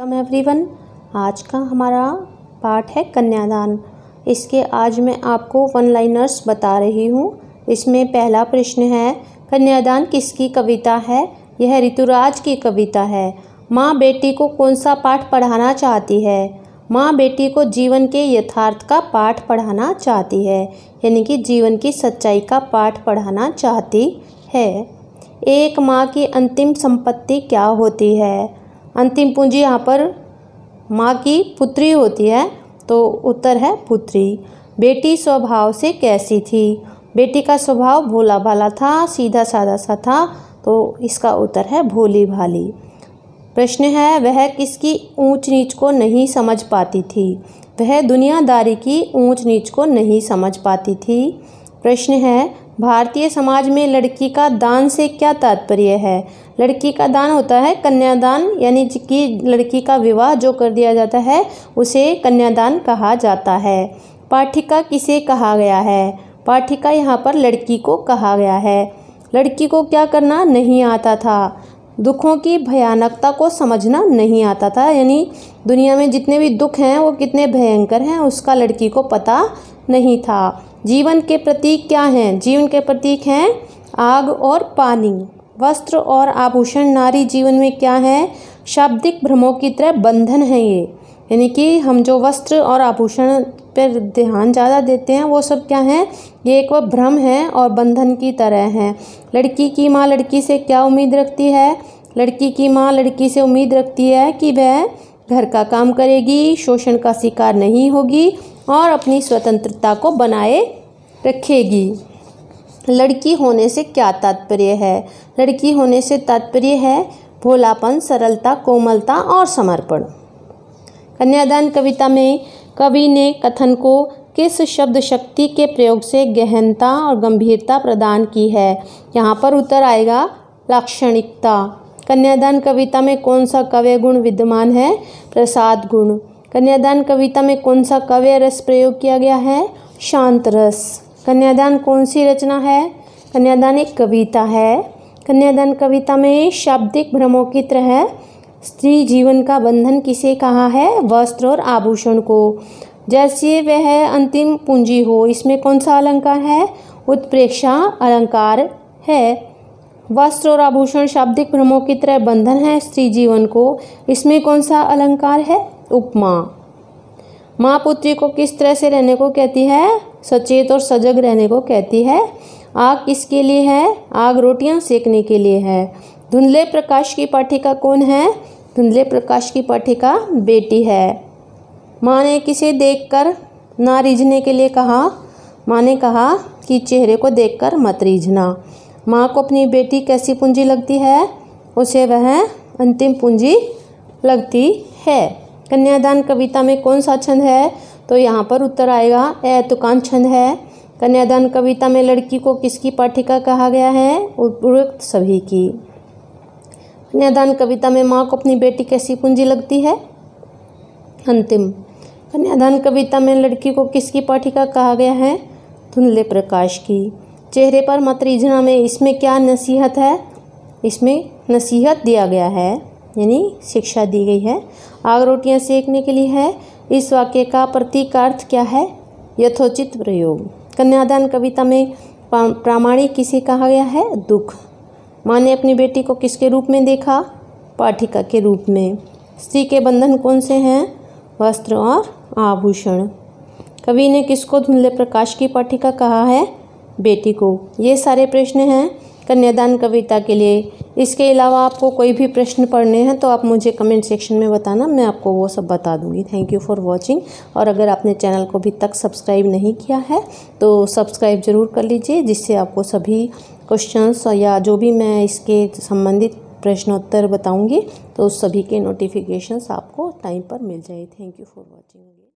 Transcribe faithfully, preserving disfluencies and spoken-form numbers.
Welcome everyone. आज का हमारा पाठ है कन्यादान। इसके आज मैं आपको वन लाइनर्स बता रही हूँ। इसमें पहला प्रश्न है, कन्यादान किसकी कविता है? यह ऋतुराज की कविता है। माँ बेटी को कौन सा पाठ पढ़ाना चाहती है? माँ बेटी को जीवन के यथार्थ का पाठ पढ़ाना चाहती है, यानी कि जीवन की सच्चाई का पाठ पढ़ाना चाहती है। एक माँ की अंतिम संपत्ति क्या होती है? अंतिम पूंजी यहाँ पर माँ की पुत्री होती है, तो उत्तर है पुत्री। बेटी स्वभाव से कैसी थी? बेटी का स्वभाव भोला भाला था, सीधा साधा सा था, तो इसका उत्तर है भोली भाली। प्रश्न है, वह किसकी ऊंच नीच को नहीं समझ पाती थी? वह दुनियादारी की ऊंच नीच को नहीं समझ पाती थी। प्रश्न है, भारतीय समाज में लड़की का दान से क्या तात्पर्य है? लड़की का दान होता है कन्यादान, यानी कि लड़की का विवाह जो कर दिया जाता है उसे कन्यादान कहा जाता है। पाठिका किसे कहा गया है? पाठिका यहाँ पर लड़की को कहा गया है। लड़की को क्या करना नहीं आता था? दुखों की भयानकता को समझना नहीं आता था, यानी दुनिया में जितने भी दुख हैं वो कितने भयंकर हैं उसका लड़की को पता नहीं था। जीवन के प्रतीक क्या हैं? जीवन के प्रतीक हैं आग और पानी, वस्त्र और आभूषण। नारी जीवन में क्या है? शाब्दिक भ्रमों की तरह बंधन है ये, यानी कि हम जो वस्त्र और आभूषण पर ध्यान ज़्यादा देते हैं वो सब क्या हैं? ये एक वह भ्रम है और बंधन की तरह हैं। लड़की की माँ लड़की से क्या उम्मीद रखती है? लड़की की माँ लड़की से उम्मीद रखती है कि वह घर का काम करेगी, शोषण का शिकार नहीं होगी और अपनी स्वतंत्रता को बनाए रखेगी। लड़की होने से क्या तात्पर्य है? लड़की होने से तात्पर्य है भोलापन, सरलता, कोमलता और समर्पण। कन्यादान कविता में कवि ने कथन को किस शब्द शक्ति के प्रयोग से गहनता और गंभीरता प्रदान की है? यहाँ पर उत्तर आएगा लाक्षणिकता। कन्यादान कविता में कौन सा काव्य गुण विद्यमान है? प्रसाद गुण। कन्यादान कविता में कौन सा काव्य रस प्रयोग किया गया है? शांत रस। कन्यादान कौन सी रचना है? कन्यादान एक कविता है। कन्यादान कविता में शाब्दिक भ्रमों की तरह स्त्री जीवन का बंधन किसे कहा है? वस्त्र और आभूषण को। जैसे वह अंतिम पूंजी हो, इसमें कौन सा अलंकार है? उत्प्रेक्षा अलंकार है। वस्त्र और आभूषण शाब्दिक भ्रमों की तरह बंधन है स्त्री जीवन को, इसमें कौन सा अलंकार है? उपमा। माँ पुत्री को किस तरह से रहने को कहती है? सचेत और सजग रहने को कहती है। आग किसके लिए है? आग रोटियाँ सेकने के लिए है। धुंधले प्रकाश की पाठिका कौन है? धुंधले प्रकाश की पाठिका बेटी है। माँ ने किसे देखकर ना रिझने के लिए कहा? माँ ने कहा कि चेहरे को देखकर मत रिझना। माँ को अपनी बेटी कैसी पूंजी लगती है? उसे वह अंतिम पूंजी लगती है। कन्यादान कविता में कौन सा छंद है? तो यहाँ पर उत्तर आएगा ऐतुकान छंद है। कन्यादान कविता में लड़की को किसकी पाठिका कहा गया है? उपरोक्त सभी की। कन्यादान कविता में माँ को अपनी बेटी कैसी पूंजी लगती है? अंतिम। कन्यादान कविता में लड़की को किसकी पाठिका कहा गया है? धुंधले प्रकाश की। चेहरे पर मत रिझना में इसमें क्या नसीहत है? इसमें नसीहत दिया गया है, यानी शिक्षा दी गई है। आग रोटियाँ सेकने के लिए है, इस वाक्य का प्रतीकार्थ क्या है? यथोचित प्रयोग। कन्यादान कविता में प्रामाणिक किसे कहा गया है? दुख। माँ ने अपनी बेटी को किसके रूप में देखा? पाठिका के रूप में। स्त्री के बंधन कौन से हैं? वस्त्र और आभूषण। कवि ने किसको धुंधले प्रकाश की पाठिका कहा है? बेटी को। ये सारे प्रश्न हैं कन्यादान कविता के लिए। इसके अलावा आपको कोई भी प्रश्न पढ़ने हैं तो आप मुझे कमेंट सेक्शन में बताना, मैं आपको वो सब बता दूंगी। Thank you for watching. और अगर आपने चैनल को अभी तक सब्सक्राइब नहीं किया है तो सब्सक्राइब ज़रूर कर लीजिए, जिससे आपको सभी क्वेश्चंस या जो भी मैं इसके संबंधित प्रश्नोत्तर बताऊँगी तो उस सभी के नोटिफिकेशंस आपको टाइम पर मिल जाए। Thank you for watching.